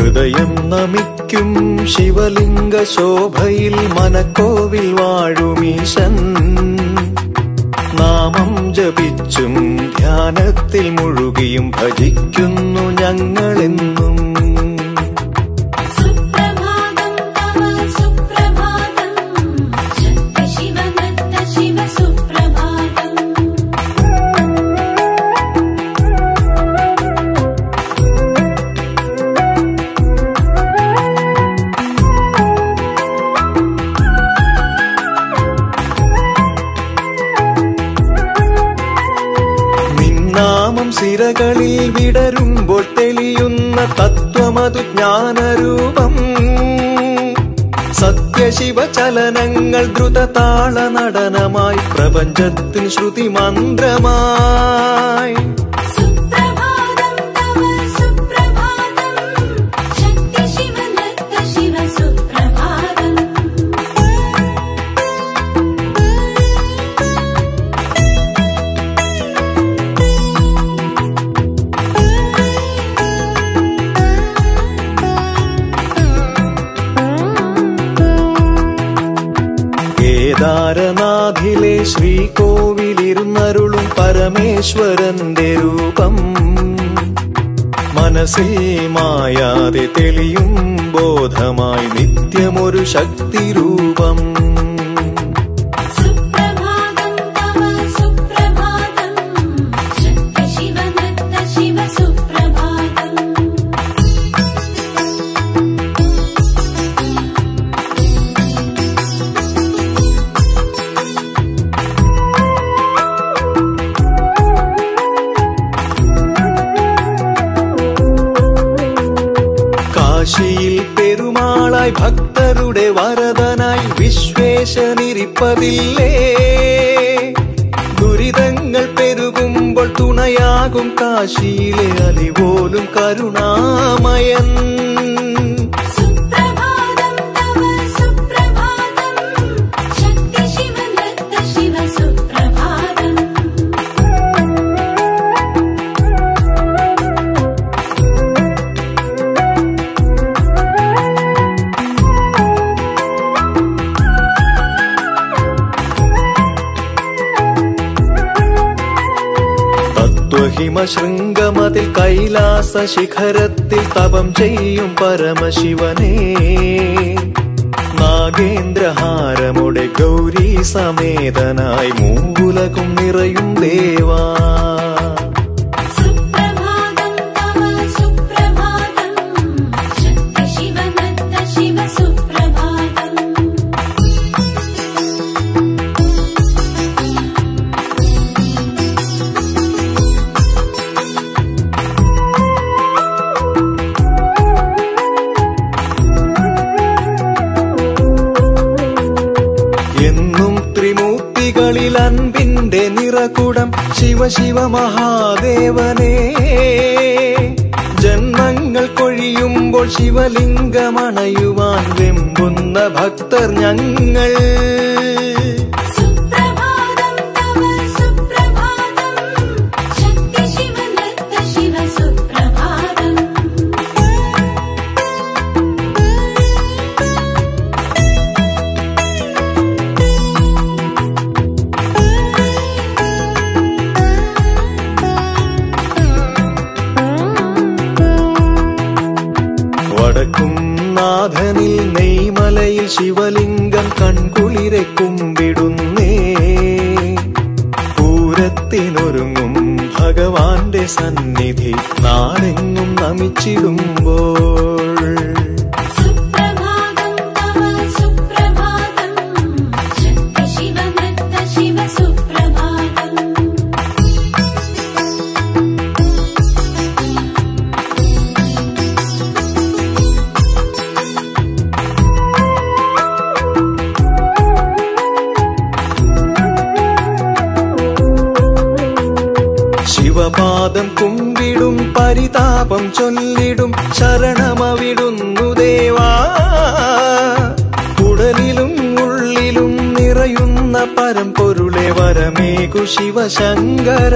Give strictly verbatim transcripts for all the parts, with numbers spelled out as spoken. ഹൃദയം നമിക്കും ശിവലിംഗ ശോഭയിൽ മനക്കോവിൽ വാഴുമീശൻ. നാമം ജപിച്ചും ധ്യാനത്തിൽ മുഴുകിയും ഭജിക്കുന്നു ഞങ്ങളെന്നും. സിരകളിൽ വിടരുമ്പോൾ തെളിയുന്ന തത്വമതു ജ്ഞാനരൂപം. സത്യശിവ ചലനങ്ങൾ ദ്രുതതാള നടനമായി പ്രപഞ്ചത്തിൻ ശ്രുതി മന്ത്രമായി. കേദാരനാഥിലെ ശ്രീകോവിലിരുന്നരുളും പരമേശ്വരന്റെ രൂപം. മനസ്സിൽ മായാതെ തെളിയും ബോധമായി നിത്യമൊരു ശക്തിരൂപം. കാശിയിൽ പെരുമാളായി ഭക്തരുടെ വരദനായി വിശ്വേശനിരിപ്പതില്ലേ. ദുരിതങ്ങൾ പെരുകുമ്പോൾ തുണയാകും കാശിയിലെ അലിപോലും കരുണാമയൻ. ഹിമശൃംഗമതിൽ കൈലാസ ശിഖരത്തിൽ തപം ചെയ്യും പരമശിവനെ. നാഗേന്ദ്രഹാരമുടെ ഗൗരി സമേതനായി മൂങ്കുലകും നിറയും ദേവാ. അൻപിന്റെ നിറകുടം ശിവശിവ മഹാദേവനേ. ജന്മങ്ങൾ കൊഴിയുമ്പോൾ ശിവലിംഗമണയുവാൻ വെമ്പുന്ന ഭക്തർ ഞങ്ങൾ. വടക്കും നാഥനിൽ നെയ്മലയിൽ ശിവലിംഗം കൺകുളിരെ കുമ്പിടുന്നേ. പൂരത്തിനൊരുങ്ങും ഭഗവാന്റെ സന്നിധി നാടെങ്ങും നമിച്ചിടുമ്പോൾ. പാദം കുമ്പിടും പരിതാപം ചൊല്ലിടും ശരണമവിടുന്നു ദേവാ. ഉടലിലും ഉള്ളിലും നിറയുന്ന പരമ്പൊരുളെ വരമേകു ശിവശങ്കര.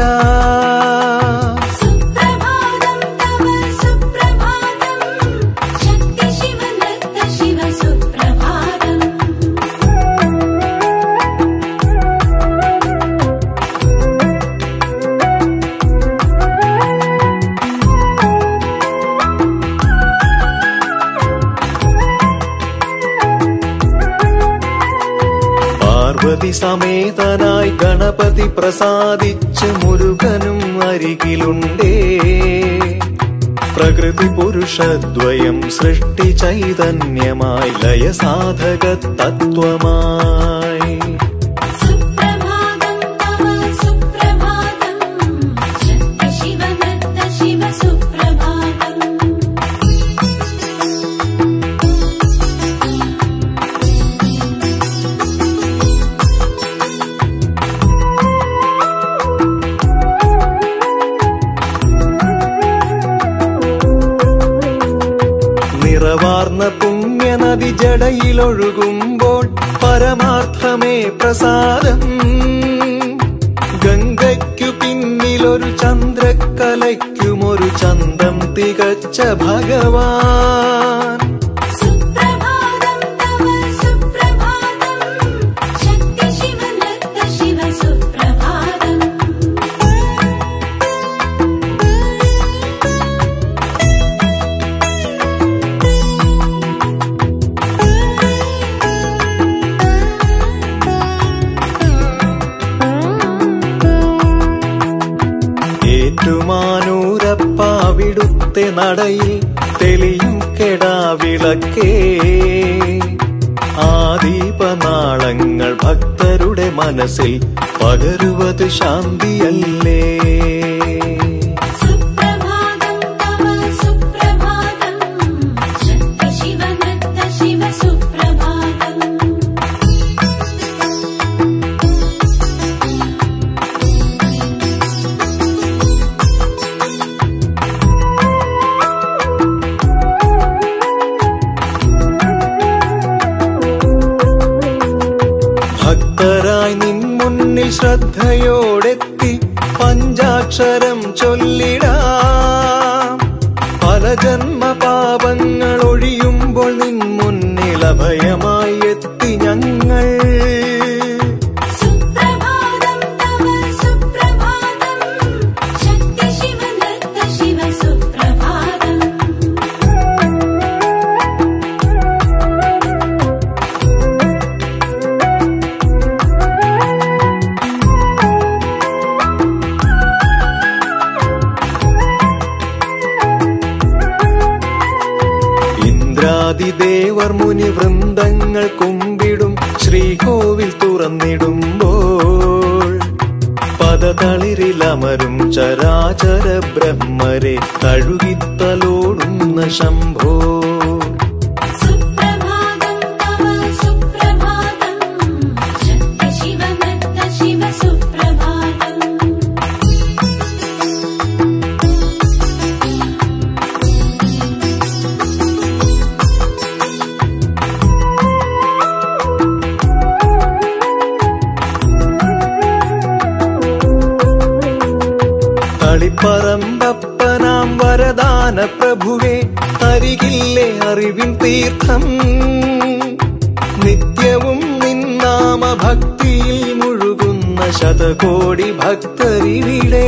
പാർവതി സമേതനായി ഗണപതി പ്രസാദിച്ച് മുരുകനും അരികിലുണ്ടേ. പ്രകൃതി പുരുഷദ്വയം സൃഷ്ടി ചൈതന്യമായി ലയസാധക തത്വമായി ജടയിലൊഴുകുമ്പോൾ പരമാർത്ഥമേ പ്രസാദം. ഗംഗയ്ക്കു പിന്നിലൊരു ചന്ദ്രക്കലയ്ക്കുമൊരു ചന്തം തികച്ച ഭഗവാൻ. നടയിൽ തെളിയും കെടാവിളക്കേ, ആ ദീപനാളങ്ങൾ ഭക്തരുടെ മനസ്സിൽ പകരുവത് ശാന്തിയല്ലേ. ശ്രദ്ധയോടെത്തി പഞ്ചാക്ഷരം ചൊല്ലിടാം, പല ജന്മ പാപങ്ങൾ ഒഴിയുമ്പോൾ നിൻ മുന്നിൽ അഭയമായി എത്തി ഞങ്ങൾ. ദേവർ മുനി വൃന്ദങ്ങൾ കുമ്പിടും ശ്രീകോവിൽ തുറന്നിടുമ്പോൾ പദതളിരിലമരും ചരാചര ബ്രഹ്മരെ തഴുകിത്തലോടുന്ന ശംഭോ. പറമ്പപ്പനാം വരദാന പ്രഭുവേ അരികില്ലേ അറിവിൻ തീർത്ഥം, നിത്യവും നിന്നാമ ഭക്തിയിൽ മുഴുകുന്ന ശതകോടി ഭക്തരിവിടെ.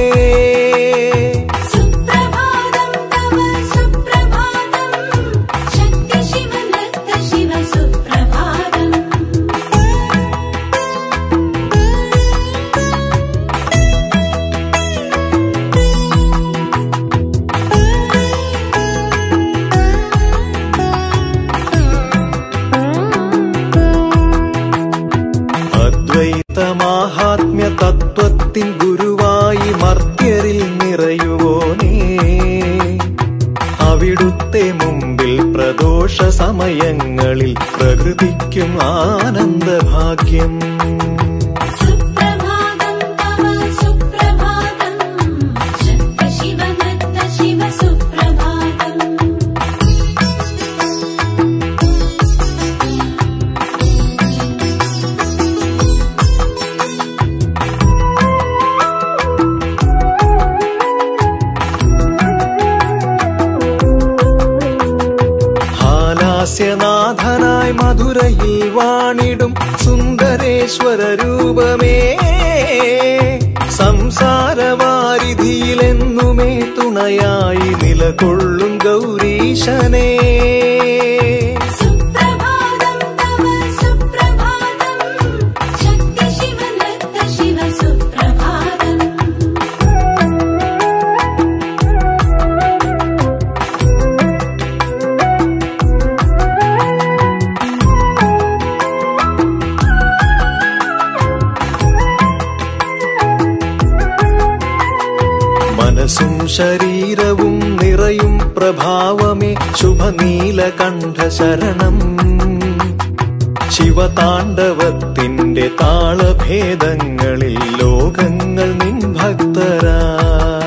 സമയങ്ങളിൽ പ്രകൃതിക്കും ആനന്ദഭാഗ്യം. ായി മധുരയിൽ വാണിടും സുന്ദരേശ്വര രൂപമേ, സംസാരവാരിധിയിലെന്നുമേ തുണയായി നിലകൊള്ളും ഗൗരീശനേ. സുപ്രഭാതം തവ സുപ്രഭാതം നിറയും നിറയും പ്രഭാവമേ ശുഭനീലകണ്ഠ ശരണം. ശിവതാണ്ഡവത്തിൻ്റെ താളഭേദങ്ങളിൽ ലോകങ്ങൾ നിൻ ഭക്തരായി.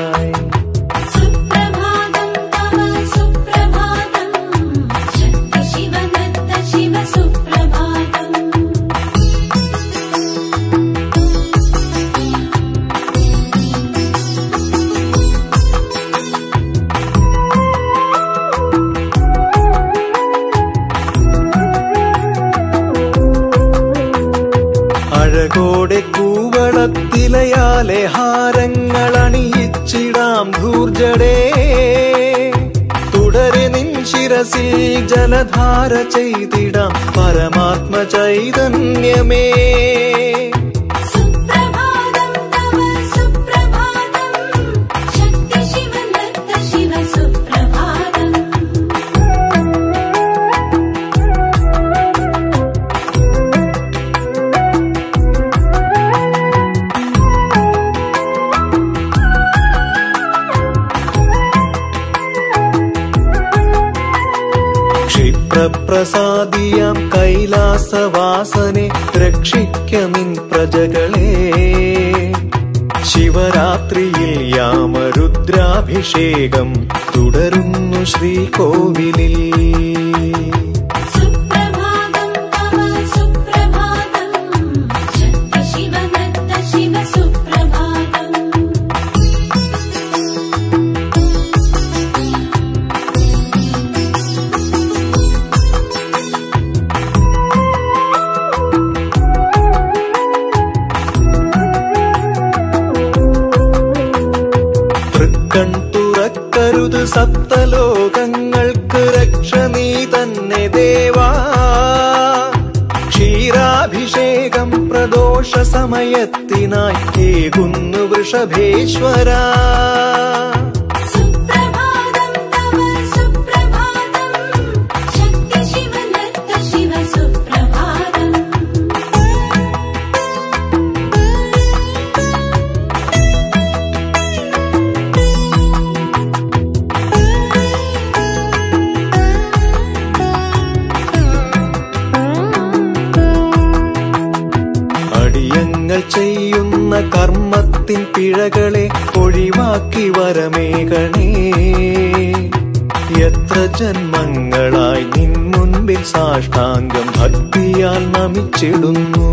കൂവളത്തിലയാലെ ഹാരങ്ങൾ അണിയിച്ചിടാം ധൂർജടേ. തുടരെ നിൻ ശിരസിൽ ജലധാര ചെയ്തിടാം പരമാത്മ ചൈതന്യമേ. പ്രസാദിയാം കൈലാസവാസനെ രക്ഷിക്ക നിൻ പ്രജകളെ. ശിവരാത്രിയിൽ യാമരുദ്രാഭിഷേകം തുടരുന്നു ശ്രീകോവിലിൽ. സപ്തലോകങ്ങൾക്ക് രക്ഷ നീ തന്നെ ദേവാ. ക്ഷീരാഭിഷേകം പ്രദോഷ സമയത്തിനായി ഏകുന്നു വൃഷഭേശ്വര. ചെയ്യുന്ന കർമ്മത്തിൻ പിഴകളെ ഒഴിവാക്കി വരമേകണേ. എത്ര ജന്മങ്ങളായി നിൻ മുൻപിൽ സാഷ്ടാംഗം ഭക്തിയാൽ നമിച്ചിടുന്നു.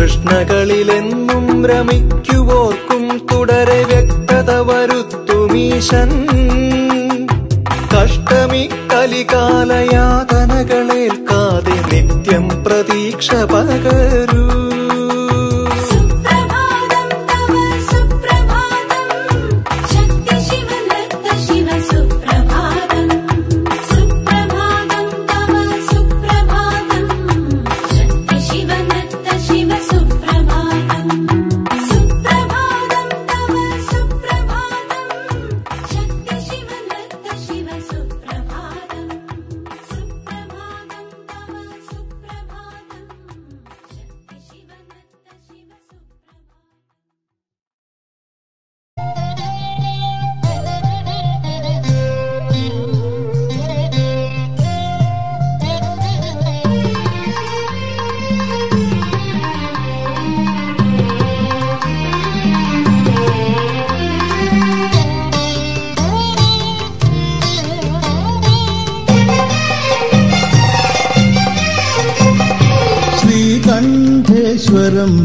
കൃഷ്ണകളിലെന്നും രമിക്കുവോർക്കും തുടരെ വ്യക്തത വരുത്തുമീശൻ. കഷ്ടമി കലികാലയാതനകളേൽക്കാതെ നിത്യം പ്രതീക്ഷ പകരൂ.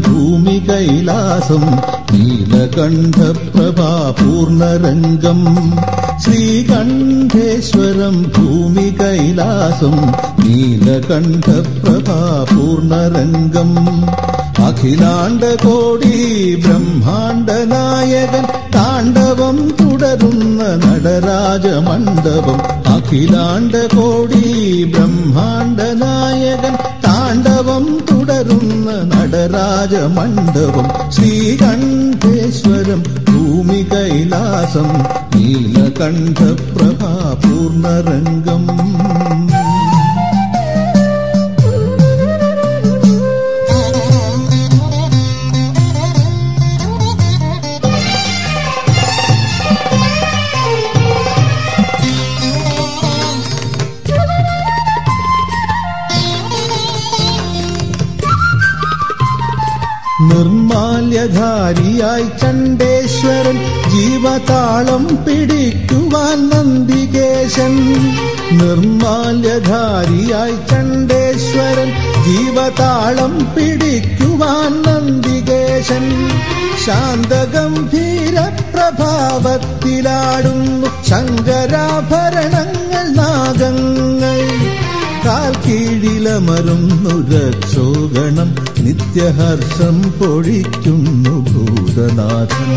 ഭൂമി കൈലാസം നീലകണ്ഠപ്രഭാ പൂർണരംഗം. ശ്രീകണ്ഠേശ്വരം ഭൂമി കൈലാസം നീലകണ്ഠപ്രഭാ പൂർണരംഗം. അഖിലാണ്ടകോടി ബ്രഹ്മാണ്ഡനായകൻ താണ്ഡവം തുടരുന്ന നടരാജമണ്ഡപം. अखिलांड कोडी ब्रह्मांड नायकन तांडवम तुडरुन्न नटराज मंडपम श्रीकंठेश्वरम भूमि कैलासम नीलकंठ प्रभा पूर्णरंगम निर्माल्यधारियाय चंडेश्वरन जीवतालम पिडिक्कुवान नंदिकेशन निर्माल्यधारियाय चंडेश्वरन जीवतालम पिडिक्कुवान नंदिकेशन शांतगंभीर प्रभावत्तिलाडुन्नु शंकराभरणंगल नागंगल काल्कीडिलमरुन्नु रक्षोगणं नित्यहर्षं पोडिक्कुन्नु भूतनाथं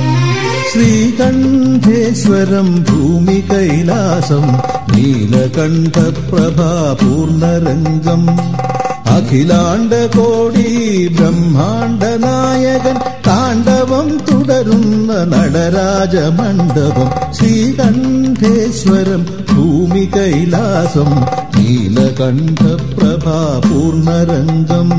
श्रीकंठेश्वरं भूमि कैलासं नीलकंठ प्रभा पूर्णरंगं अखिलांड कोडी ब्रह्मांड नायकन तांडवं तुडरुन्न नटराज मंडपम श्रीकंठेश्वरं भूमि कैलासं नीलकंठ प्रभा पूर्णरंगम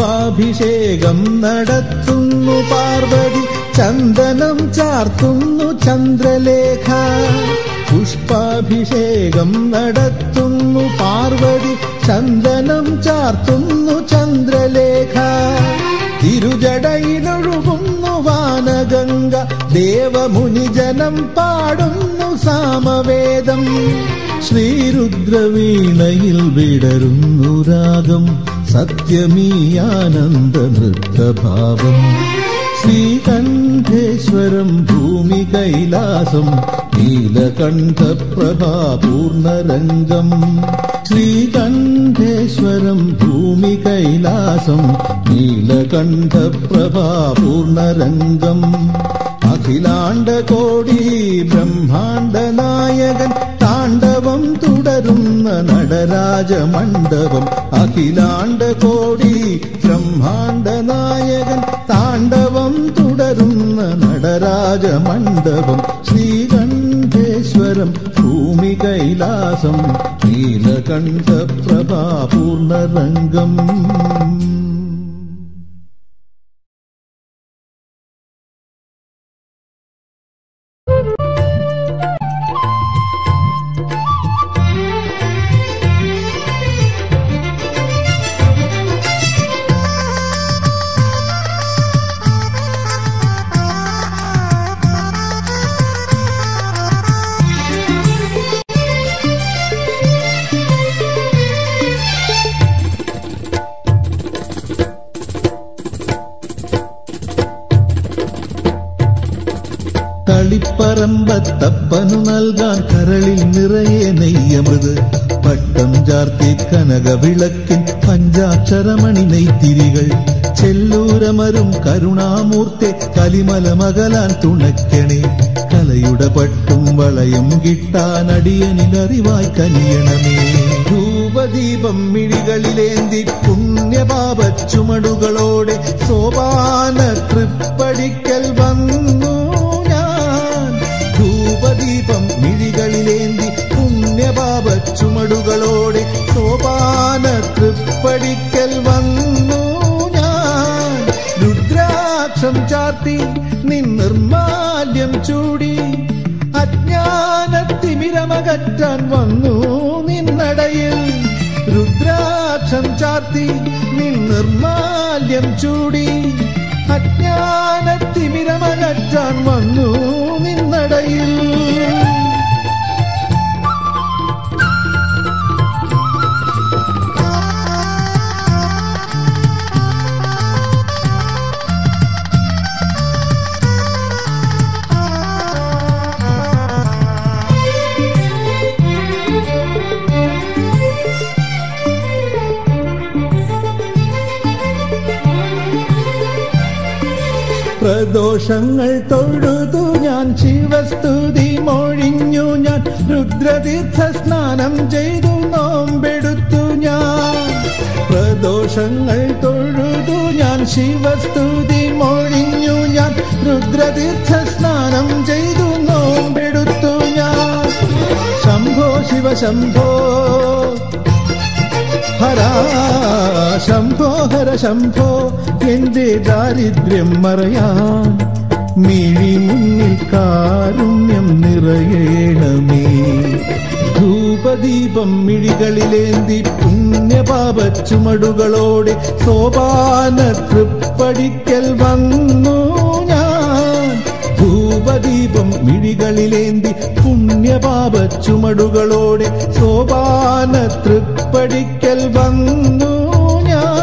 अभिषेकम नडत्तुन्नु पार्वती चंदनम चार्तुन्नु चंद्रलेखा पुष्पाभिषेकम नडत्तुन्नु पार्वती चंदनम चार्तुन्नु चंद्रलेखा तिरुजडयिलൊഴുകുന്നു वानगंग देवमुनिजनम पाडुन्नु सामवेदम श्रीरुद्रवीणयिल विडरुन्नु रागम सत्यमी आनंद नृत्यभावम श्रीकंठेश्वरम भूमि कैलासम नीलकंठ प्रभा पूर्णरंगम श्रीकंठेश्वरम भूमि कैलासम नीलकंठ प्रभा पूर्णरंगम अखिलांड कोडी ब्रह्मांड नायकन तांडवम तुडरुन्न नटराज मंडपम अखिलांड कोडी ब्रह्मांड नायकन तांडवम तुडरुन्न नटराज मंडपम श्रीकंठेश्वरम भूमि कैलासम नीलकंठ प्रभा पूर्णरंगम। ത്തപ്പനു നൽകാൻ കരളിൽ നിറയെ നെയ്യമൃത് പട്ടം ചാർത്തി കനകവിളക്കിൻ പഞ്ചാക്ഷരമണി നെയ്ത്തിരികൾ ചെല്ലൂരമരും കരുണാമൂർത്തെ കലിമല മകലാൻ തുണയ്ക്കണേ കലയുടെ പട്ടും വളയും കിട്ടാൻ അടിയനിലറിവായി കനിയണമേ ധൂപദീപം മിഴികളിലേന്തി പുണ്യപാപച്ചുമടുകളോടെ സോപാന തൃപ്പടിക്കൽ വന്നു ദീപം മിഴികളിലേന്തി പുണ്യപാപ ചുമടുകളോടെ സോപാന തൃപ്പടിക്കൽ വന്നു ഞാൻ രുദ്രാക്ഷം ചാർത്തി നിൻ നിർമാല്യം ചൂടി അജ്ഞാനത്തിമിരമകറ്റാൻ വന്നു നിന്നടയിൽ രുദ്രാക്ഷം ചാർത്തി നിൻ നിർമാല്യം ചൂടി അജ്ഞാനത്തിമിരമകറ്റാൻ വന്നു നിന്നടയിൽ പ്രദോഷങ്ങൾ തൊഴുതു ഞാൻ ശിവസ്തുതി മൊഴിഞ്ഞു ഞാൻ രുദ്രതീർത്ഥ സ്നാനം ചെയ്തു നോമ്പെടുത്തു ഞാൻ പ്രദോഷങ്ങൾ തൊഴുതു ഞാൻ ശിവസ്തുതി മൊഴിഞ്ഞു ഞാൻ രുദ്രതീർത്ഥ സ്നാനം ചെയ്തു നോമ്പെടുത്തു ഞാൻ ശംഭോ ശിവ ശംഭോ हरा शंभो हर शंभो एंदे दारिद्र्यम मरयान मिळि मुन्निल कारुण्यम निरयणमे धूपदीपम मिळिകളിലേന്തി പുണ്യപാപച്ചുമടുകളോടെ സോപാന തൃപ്പടിക്കൽ വന്നു ഞാൻ ധൂപദീപം മിഴകളിലേന്തി പുണ്യപാപച്ചുമടുകളോടെ സോപാന തൃപ്പടിക്കൽ വന്നു ഞാൻ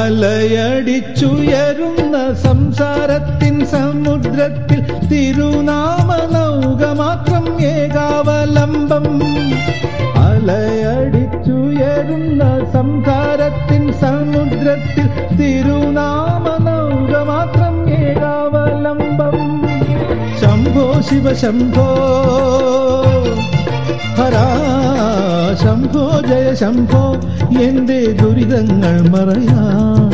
അലയടിച്ചുയരുന്ന സംസാരത്തിൻ സമുദ്രത്തിൽ തിരുനാമനൗക മാത്രം ഏകാവലംബം അലയടിച്ചുയരുന്ന സംസാരത്തിൻ സമുദ്രത്തിൽ തിരുനാമനൗക മാത്രം ഏകാവലംബം ശംഭോ ശിവ ശംഭോ ഹരാ ശംഭോ ജയ ശംഭോ എന്റെ ദുരിതങ്ങൾ മറയാൻ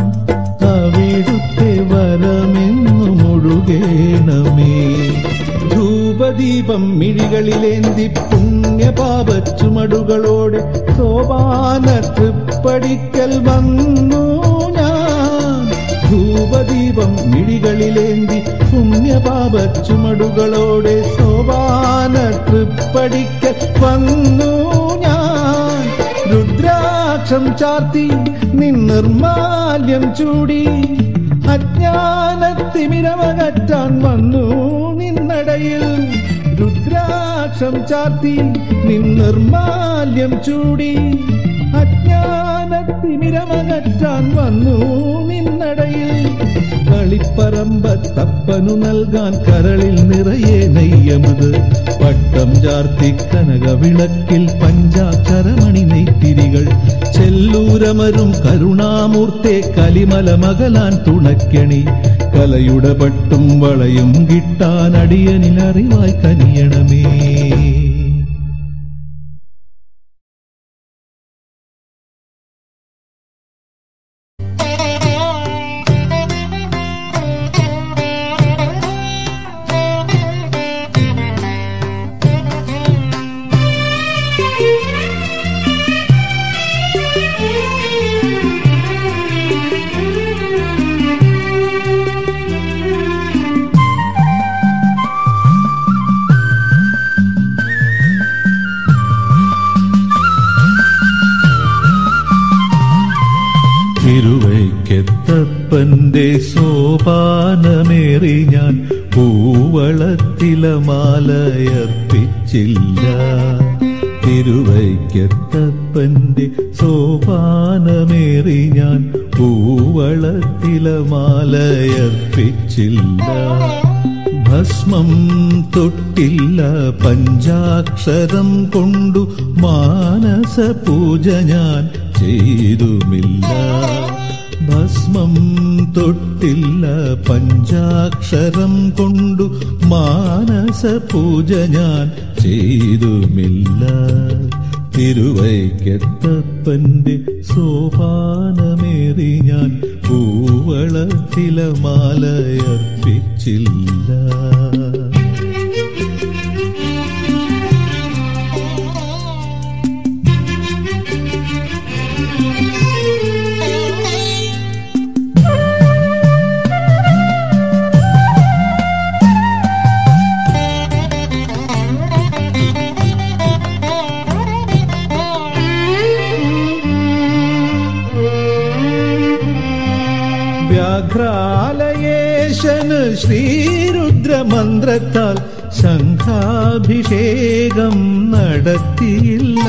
അവിടുത്തെ വരമെന്നു മുഴുകേണമേ ധൂപദീപം മിഴികളിലേന്തി പുണ്യപാപച്ചുമടുകളോടെ സോപാന തൃപ്പടിക്കൽ വന്നു ഞാൻ ധൂപദീപം മിഴികളിലേന്തി പുണ്യപാപച്ചുമടുകളോടെ സോപാന തൃപ്പടിക്കൽ വന്നു ഞാൻ രുദ്രാക്ഷം ചാർത്തി നിൻ നിർമാല്യം ചൂടി അജ്ഞാനത്തിമിരമകറ്റാൻ വന്നു നിന്നടയിൽ രുദ്രാക്ഷം ചാർത്തി നിൻ നിർമാല്യം ചൂടി അജ്ഞാനത്തിമിരമകറ്റാൻ വന്നു നിന്നടയിൽ കളിപ്പറമ്പത്തപ്പനു നൽകാൻ കരളിൽ നിറയെ നെയ്യമത് പട്ടം ചാർത്തി കനകവിളക്കിൽ പഞ്ചാക്ഷരമണി നെയ്ത്തിരികൾ ചെല്ലൂരമരും കരുണാമൂർത്തെ കലിമല മകലാൻ തുണക്കണി കലയുടെ പട്ടും വളയും കിട്ടാൻ അടിയനിൽ അറിവായി കനിയണമേ. തിരുവൈക്കത്തപ്പന്റെ സോപാനമേറി ഞാൻ പൂവളത്തിലമാലയർപ്പിച്ചില്ല തിരുവൈക്കത്തപ്പന്റെ സോപാനമേറി ഞാൻ പൂവളത്തിലമാലയർപ്പിച്ചില്ല ഭസ്മം തൊട്ടില്ല പഞ്ചാക്ഷരം കൊണ്ടു മാനസപൂജ ഞാൻ ചെയ്തുമില്ല ഭസ്മം തൊട്ടില്ല പഞ്ചാക്ഷരം കൊണ്ടു മാനസപൂജ ഞാൻ ചെയ്തുമില്ല തിരുവൈക്കത്തപ്പന്റെ സോപാനമേറി ഞാൻ പൂവളത്തിലെ മാലയർപ്പിച്ചില്ല വ്യാഘ്രാലയേശന് ശ്രീരുദ്രമന്ത്രത്താൽ ശംഖാഭിഷേകം നടത്തിയില്ല.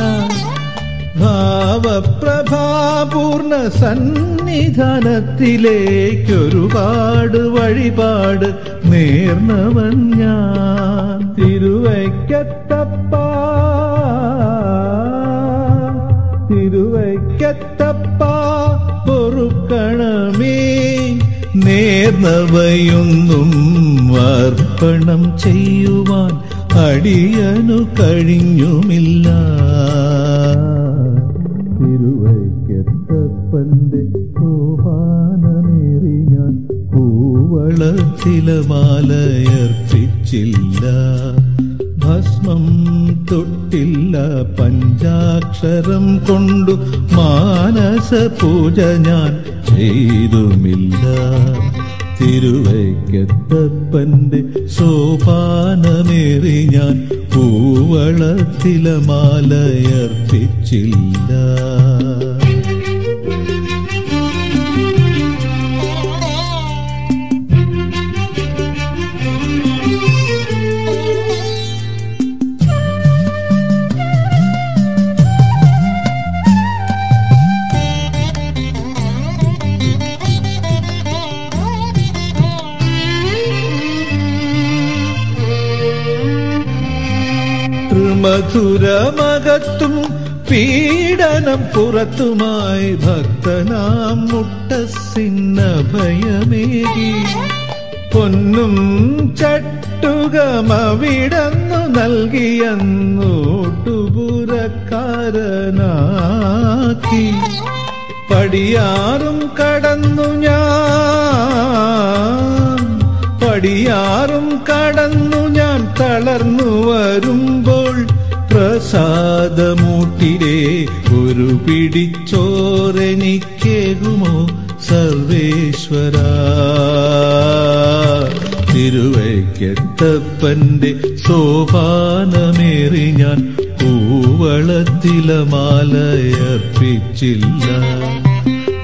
ഭാവപ്രഭാപൂർണ സന്നിധാനത്തിലേക്കൊരുപാട് വഴിപാട് നേർന്നവൻ ഞാൻ. തിരുവൈക്കത്തപ്പ തിരുവൈക്കത്തപ്പ പൊറുക്കണമേ, നേർന്നവയൊന്നും അർപ്പണം ചെയ്യുവാൻ അടിയനു കഴിഞ്ഞുമില്ല. തിരുവൈക്കത്തപ്പന്റെ സോപാനമേറിയാൻ പൂവളത്തിലമാലയർപ്പിച്ചില്ല, ഭസ്മം തൊട്ടില്ല. പഞ്ചാക്ഷരം കൊണ്ടു മാനസ പൂജ ഞാൻ ചെയ്തുമില്ല. തിരുവൈക്കത്തപ്പന്റെ സോപാനമേറി ഞാൻ പൂവളത്തിലമാലയർപ്പിച്ചില്ല. മധുരമകത്തും പീഡനം പുറത്തുമായി ഭക്തനാം മുട്ടസിന്ന ഭയമേകി, പൊന്നും ചട്ടുകമവിടന്നു നൽകിയെന്നോട്ടുപുരക്കാരനാക്കി. പടിയാറും കടന്നു ഞാൻ പടിയാറും കടന്നു ഞാൻ തളർന്നു വരുമ്പോൾ പ്രസാദമൂട്ടിലെ ഒരു പിടിച്ചോറെനിക്കേകുമോ സർവേശ്വര. തിരുവൈക്കത്തപ്പന്റെ സോപാനമേറി ഞാൻ പൂവളത്തിലമാലയർപ്പിച്ചില്ല.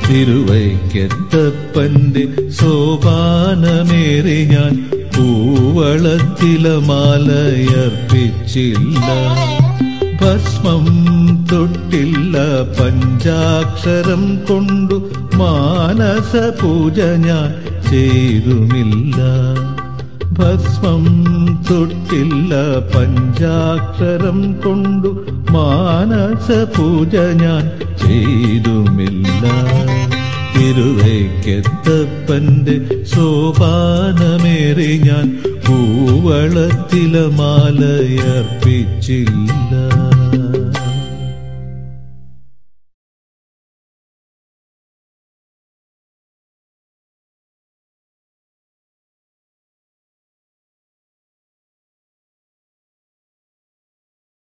തിരുവൈക്കത്തപ്പന്റെ സോപാനമേറി ഞാൻ പൂവളത്തിലമാലയർപ്പിച്ചില്ല, ഭസ്മം തൊട്ടില്ല. പഞ്ചാക്ഷരം കൊണ്ടു മാനസ പൂജ ഞാൻ ചെയ്തുമില്ല, ഭസ്മം തൊട്ടില്ല. പഞ്ചാക്ഷരം കൊണ്ടു മാനസ പൂജ ഞാൻ ചെയ്തുമില്ല. തിരുവൈക്കത്തപ്പന്റെ സോപാനമേറി ഞാൻ പൂവളത്തിലമാലയർപ്പിച്ചില്ല.